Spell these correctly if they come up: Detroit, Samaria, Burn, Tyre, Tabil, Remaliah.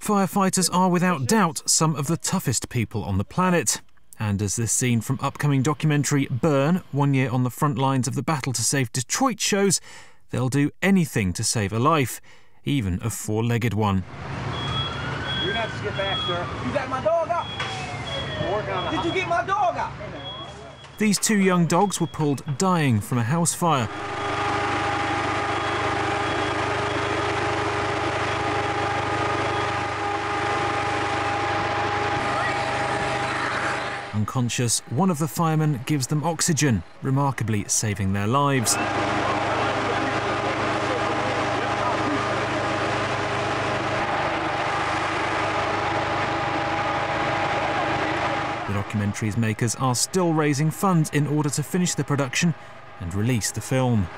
Firefighters are without doubt some of the toughest people on the planet. And as this scene from upcoming documentary Burn, 1 year on the front lines of the battle to save Detroit shows, they'll do anything to save a life, even a four-legged one. You're gonna have to get back, sir. You got my dog up? Did you get my dog up? These two young dogs were pulled dying from a house fire. Unconscious, one of the firemen gives them oxygen, remarkably saving their lives. The documentary's makers are still raising funds in order to finish the production and release the film.